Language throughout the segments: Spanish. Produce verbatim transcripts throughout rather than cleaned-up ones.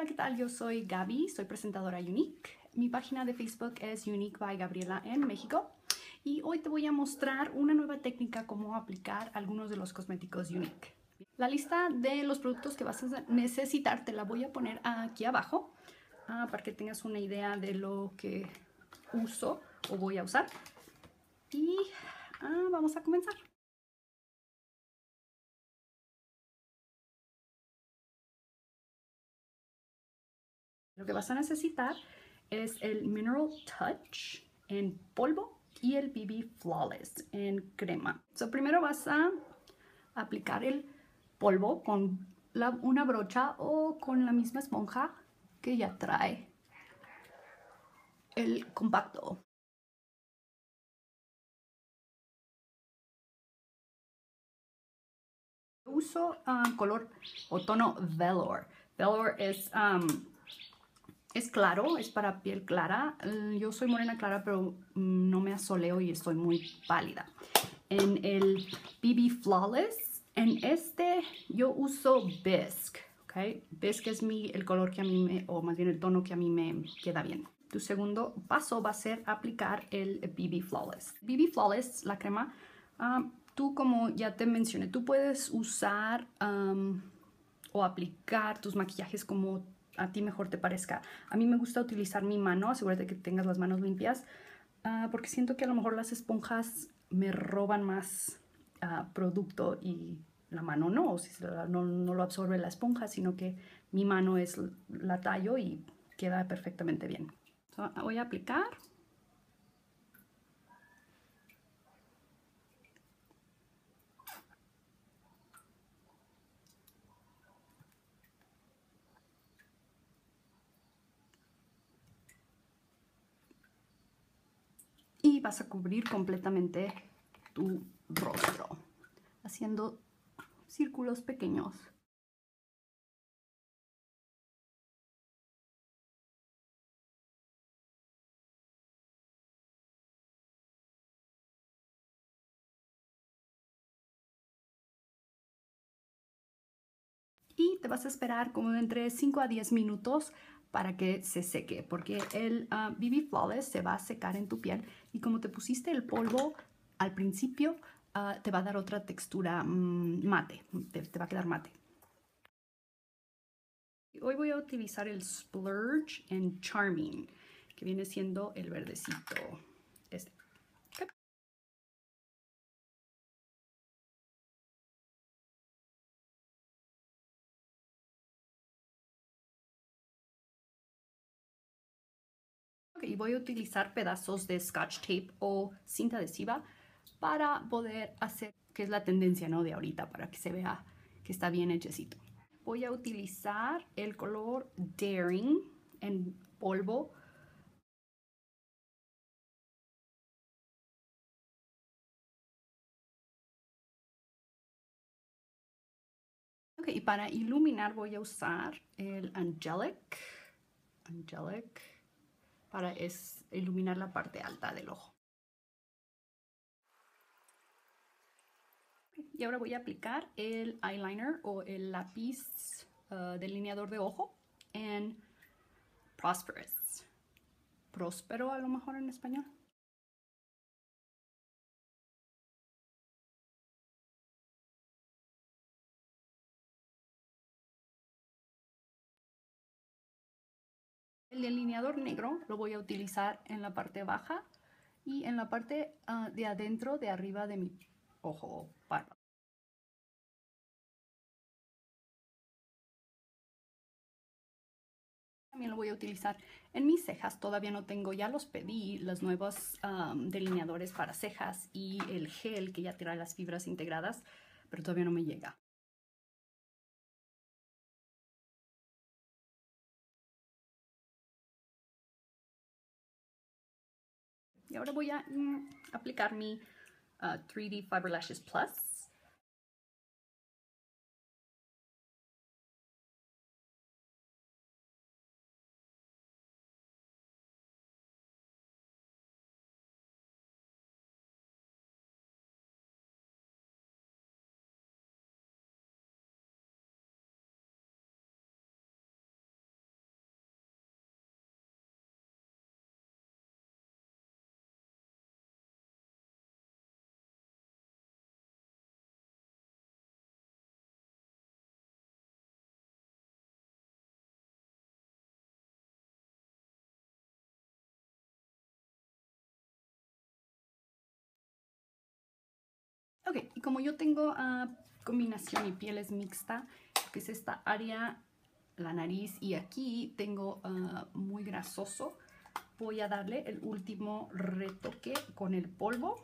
Hola, ¿qué tal? Yo soy Gaby, soy presentadora Unique. Mi página de Facebook es Unique by Gabriela en México. Y hoy te voy a mostrar una nueva técnica cómo aplicar algunos de los cosméticos Unique. La lista de los productos que vas a necesitar te la voy a poner aquí abajo ah, para que tengas una idea de lo que uso o voy a usar. Y ah, vamos a comenzar. Lo que vas a necesitar es el Mineral Touch en polvo y el B B Flawless en crema. So, primero vas a aplicar el polvo con la, una brocha o con la misma esponja que ya trae el compacto. Uso uh, color o tono Velour. Velour es... Um, Es claro, es para piel clara. Yo soy morena clara, pero no me asoleo y estoy muy pálida. En el B B Flawless, en este yo uso bisque, ¿ok? Bisque es mi, el color que a mí me, o más bien el tono que a mí me queda bien. Tu segundo paso va a ser aplicar el B B Flawless. B B Flawless, la crema, um, tú como ya te mencioné, tú puedes usar um, o aplicar tus maquillajes como a ti mejor te parezca. A mí me gusta utilizar mi mano, asegúrate que tengas las manos limpias, uh, porque siento que a lo mejor las esponjas me roban más uh, producto y la mano no, o si se la, no, no lo absorbe la esponja, sino que mi mano es la tallo y queda perfectamente bien. So, voy a aplicar. Y vas a cubrir completamente tu rostro, haciendo círculos pequeños. Y te vas a esperar como de entre cinco a diez minutos para que se seque, porque el uh, B B Flawless se va a secar en tu piel y como te pusiste el polvo al principio, uh, te va a dar otra textura mmm, mate, te, te va a quedar mate. Hoy voy a utilizar el Splurge en Charming, que viene siendo el verdecito este. Y voy a utilizar pedazos de scotch tape o cinta adhesiva para poder hacer, que es la tendencia, ¿no?, de ahorita, para que se vea que está bien hechecito. Voy a utilizar el color Daring en polvo. Ok, y para iluminar voy a usar el Angelic. Angelic. Para es iluminar la parte alta del ojo. Y ahora voy a aplicar el eyeliner o el lápiz uh, delineador de ojo en Prosperous. Próspero a lo mejor en español. El delineador negro lo voy a utilizar en la parte baja y en la parte uh, de adentro, de arriba de mi ojo párpado. También lo voy a utilizar en mis cejas. Todavía no tengo, ya los pedí, los nuevos um, delineadores para cejas y el gel que ya trae las fibras integradas, pero todavía no me llega. Y ahora voy a mm, aplicar mi uh, tres D Fiber Lashes Plus. Ok, y como yo tengo uh, combinación y pieles mixta, que es esta área, la nariz y aquí tengo uh, muy grasoso, voy a darle el último retoque con el polvo.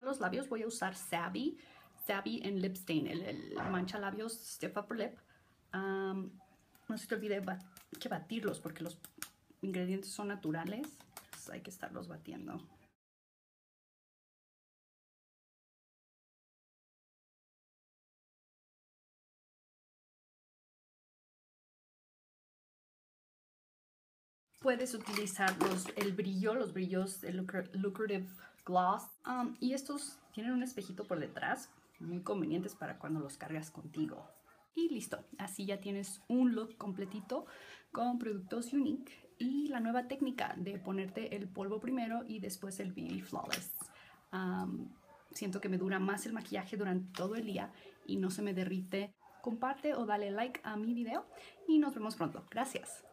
Los labios voy a usar Savvy, Savvy en Lip Stain, el, el mancha labios Stiff Upper Lip. Um, no se te olvide bat que batirlos porque los ingredientes son naturales, pues hay que estarlos batiendo. Puedes utilizar los, el brillo, los brillos de Lucrative Gloss. Um, y estos tienen un espejito por detrás, muy convenientes para cuando los cargas contigo. Y listo, así ya tienes un look completito con productos Unique y la nueva técnica de ponerte el polvo primero y después el B B Flawless. Um, siento que me dura más el maquillaje durante todo el día y no se me derrite. Comparte o dale like a mi video y nos vemos pronto. Gracias.